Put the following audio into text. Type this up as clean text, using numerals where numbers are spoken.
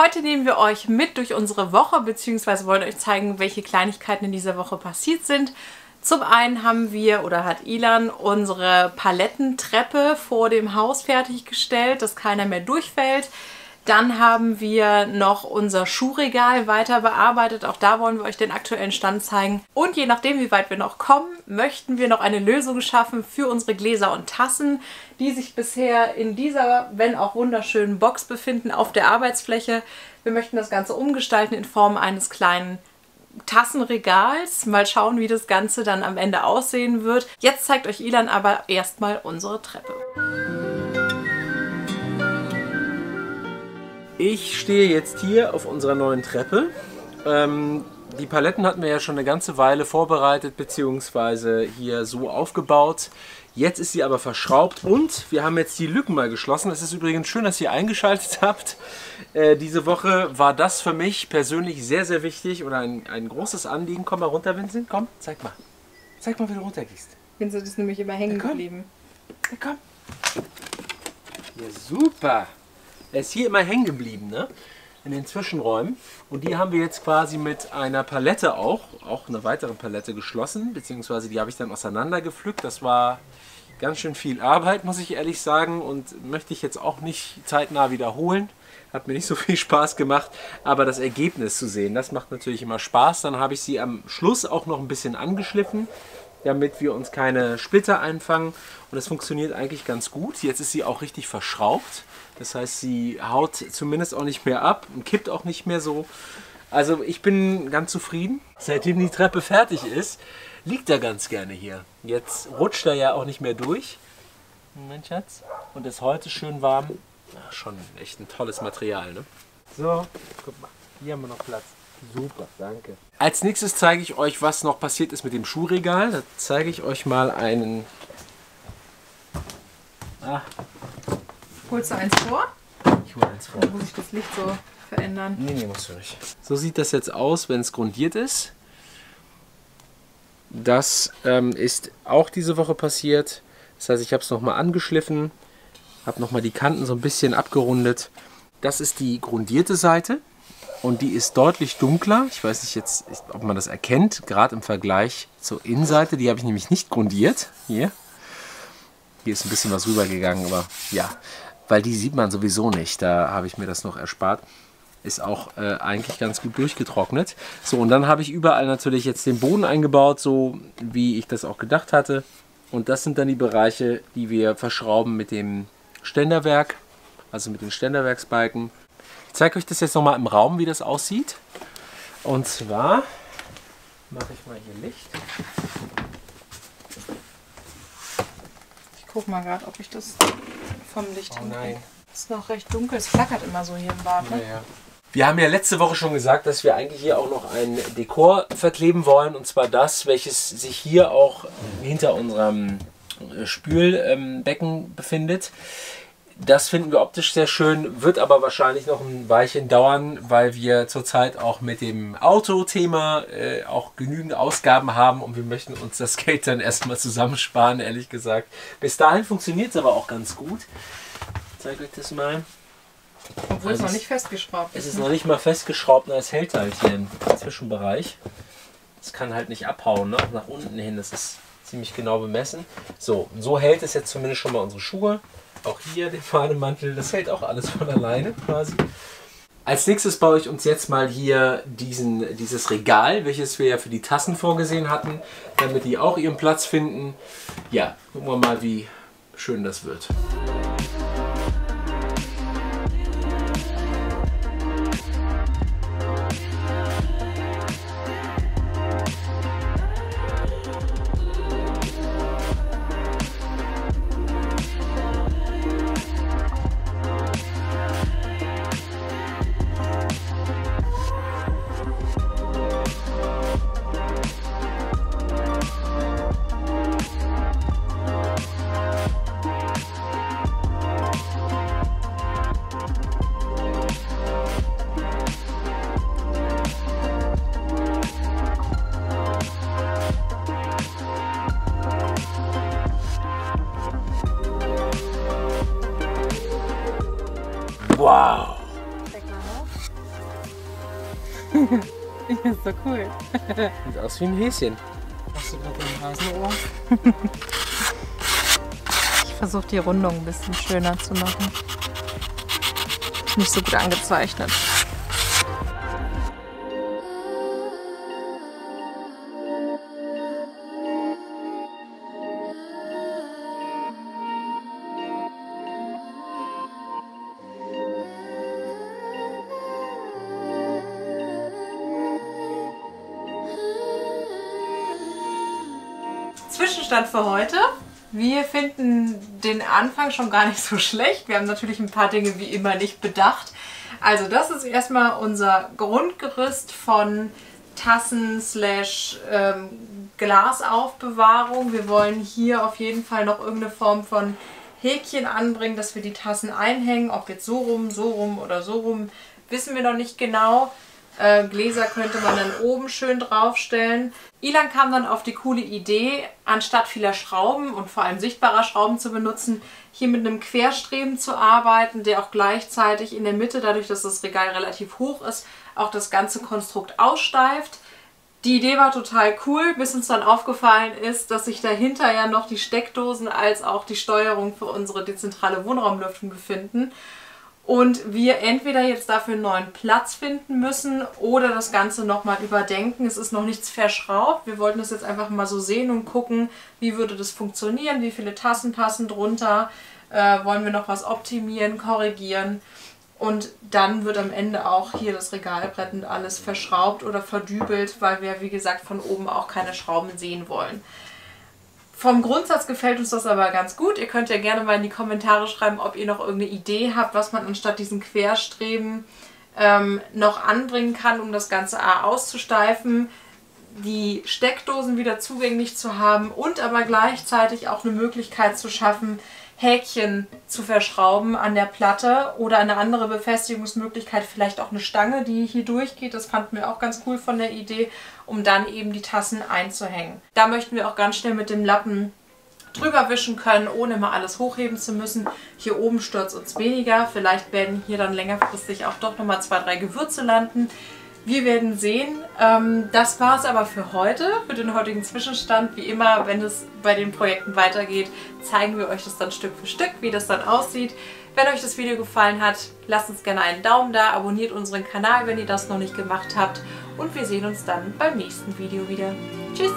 Heute nehmen wir euch mit durch unsere Woche bzw. wollen euch zeigen, welche Kleinigkeiten in dieser Woche passiert sind. Zum einen haben wir, oder hat Ilan, unsere Palettentreppe vor dem Haus fertiggestellt, dass keiner mehr durchfällt. Dann haben wir noch unser Schuhregal weiter bearbeitet. Auch da wollen wir euch den aktuellen Stand zeigen. Und je nachdem, wie weit wir noch kommen, möchten wir noch eine Lösung schaffen für unsere Gläser und Tassen, die sich bisher in dieser, wenn auch wunderschönen Box befinden, auf der Arbeitsfläche. Wir möchten das Ganze umgestalten in Form eines kleinen Tassenregals. Mal schauen, wie das Ganze dann am Ende aussehen wird. Jetzt zeigt euch Ilan aber erstmal unsere Treppe. Ich stehe jetzt hier auf unserer neuen Treppe. Die Paletten hatten wir ja schon eine ganze Weile vorbereitet bzw. hier so aufgebaut. Jetzt ist sie aber verschraubt und wir haben jetzt die Lücken mal geschlossen. Es ist übrigens schön, dass ihr eingeschaltet habt. Diese Woche war das für mich persönlich sehr, sehr wichtig oder ein großes Anliegen. Komm mal runter, Vincent. Komm, zeig mal. Zeig mal, wie du runtergehst. Vincent ist nämlich immer hängen geblieben. Ja, komm. Ja, super. Er ist hier immer hängen geblieben, ne? In den Zwischenräumen. Und die haben wir jetzt quasi mit einer Palette auch eine weitere Palette geschlossen, beziehungsweise die habe ich dann auseinandergepflückt. Das war ganz schön viel Arbeit, muss ich ehrlich sagen, und möchte ich jetzt auch nicht zeitnah wiederholen. Hat mir nicht so viel Spaß gemacht, aber das Ergebnis zu sehen, das macht natürlich immer Spaß. Dann habe ich sie am Schluss auch noch ein bisschen angeschliffen, damit wir uns keine Splitter einfangen. Und das funktioniert eigentlich ganz gut. Jetzt ist sie auch richtig verschraubt. Das heißt, sie haut zumindest auch nicht mehr ab und kippt auch nicht mehr so. Also ich bin ganz zufrieden. Seitdem die Treppe fertig ist, liegt er ganz gerne hier. Jetzt rutscht er ja auch nicht mehr durch. Mein Schatz. Und ist heute schön warm. Ja, schon echt ein tolles Material, ne? So, guck mal. Hier haben wir noch Platz. Super, danke. Als nächstes zeige ich euch, was noch passiert ist mit dem Schuhregal. Da zeige ich euch mal einen... Ah. Holst du eins vor? Ich hole eins vor. Dann muss ich das Licht so verändern. Nee, musst du nicht. So sieht das jetzt aus, wenn es grundiert ist. Das ist auch diese Woche passiert. Das heißt, ich habe es nochmal angeschliffen, habe nochmal die Kanten so ein bisschen abgerundet. Das ist die grundierte Seite. Und die ist deutlich dunkler. Ich weiß nicht jetzt, ob man das erkennt, gerade im Vergleich zur Innenseite. Die habe ich nämlich nicht grundiert. Hier ist ein bisschen was rübergegangen, aber ja, weil die sieht man sowieso nicht. Da habe ich mir das noch erspart. Ist auch eigentlich ganz gut durchgetrocknet. So, und dann habe ich überall natürlich jetzt den Boden eingebaut, so wie ich das auch gedacht hatte. Und das sind dann die Bereiche, die wir verschrauben mit dem Ständerwerk, also mit den Ständerwerksbalken. Ich zeige euch das jetzt nochmal im Raum, wie das aussieht. Und zwar mache ich mal hier Licht. Ich gucke mal gerade, ob ich das vom Licht hinkriege. Es ist noch recht dunkel, es flackert immer so hier im Bad. Ne? Ja. Wir haben ja letzte Woche schon gesagt, dass wir eigentlich hier auch noch ein Dekor verkleben wollen. Und zwar das, welches sich hier auch hinter unserem Spülbecken befindet. Das finden wir optisch sehr schön, wird aber wahrscheinlich noch ein Weilchen dauern, weil wir zurzeit auch mit dem Auto-Thema auch genügend Ausgaben haben und wir möchten uns das Geld dann erstmal zusammensparen, ehrlich gesagt. Bis dahin funktioniert es aber auch ganz gut. Ich zeige euch das mal. Obwohl es noch nicht festgeschraubt ist. Es ist noch nicht mal festgeschraubt, na, es hält halt hier im Zwischenbereich. Es kann halt nicht abhauen, ne? Nach unten hin, das ist ziemlich genau bemessen. So hält es jetzt zumindest schon mal unsere Schuhe. Auch hier den Fahnenmantel, das hält auch alles von alleine quasi. Als nächstes baue ich uns jetzt mal hier dieses Regal, welches wir ja für die Tassen vorgesehen hatten, damit die auch ihren Platz finden. Ja, gucken wir mal, wie schön das wird. Ich find's so cool. Sieht aus wie ein Häschen. Hast du gerade ein Hasenohr? Ich versuche die Rundung ein bisschen schöner zu machen. Nicht so gut angezeichnet. Zwischenstand für heute. Wir finden den Anfang schon gar nicht so schlecht. Wir haben natürlich ein paar Dinge wie immer nicht bedacht. Also das ist erstmal unser Grundgerüst von Tassen/Glasaufbewahrung. Wir wollen hier auf jeden Fall noch irgendeine Form von Häkchen anbringen, dass wir die Tassen einhängen. Ob jetzt so rum oder so rum, wissen wir noch nicht genau. Gläser könnte man dann oben schön draufstellen. Ilan kam dann auf die coole Idee, anstatt vieler Schrauben und vor allem sichtbarer Schrauben zu benutzen, hier mit einem Querstreben zu arbeiten, der auch gleichzeitig in der Mitte, dadurch dass das Regal relativ hoch ist, auch das ganze Konstrukt aussteift. Die Idee war total cool, bis uns dann aufgefallen ist, dass sich dahinter ja noch die Steckdosen als auch die Steuerung für unsere dezentrale Wohnraumlüftung befinden. Und wir entweder jetzt dafür einen neuen Platz finden müssen oder das Ganze nochmal überdenken. Es ist noch nichts verschraubt. Wir wollten das jetzt einfach mal so sehen und gucken, wie würde das funktionieren, wie viele Tassen passen drunter, wollen wir noch was optimieren, korrigieren. Und dann wird am Ende auch hier das Regalbrett und alles verschraubt oder verdübelt, weil wir, wie gesagt, von oben auch keine Schrauben sehen wollen. Vom Grundsatz gefällt uns das aber ganz gut. Ihr könnt ja gerne mal in die Kommentare schreiben, ob ihr noch irgendeine Idee habt, was man anstatt diesen Querstreben noch anbringen kann, um das Ganze auszusteifen, die Steckdosen wieder zugänglich zu haben und aber gleichzeitig auch eine Möglichkeit zu schaffen, Häkchen zu verschrauben an der Platte oder eine andere Befestigungsmöglichkeit, vielleicht auch eine Stange, die hier durchgeht. Das fanden wir auch ganz cool von der Idee, um dann eben die Tassen einzuhängen. Da möchten wir auch ganz schnell mit dem Lappen drüber wischen können, ohne mal alles hochheben zu müssen. Hier oben stört es uns weniger. Vielleicht werden hier dann längerfristig auch doch nochmal 2, 3 Gewürze landen. Wir werden sehen. Das war es aber für heute, für den heutigen Zwischenstand. Wie immer, wenn es bei den Projekten weitergeht, zeigen wir euch das dann Stück für Stück, wie das dann aussieht. Wenn euch das Video gefallen hat, lasst uns gerne einen Daumen da, abonniert unseren Kanal, wenn ihr das noch nicht gemacht habt. Und wir sehen uns dann beim nächsten Video wieder. Tschüss!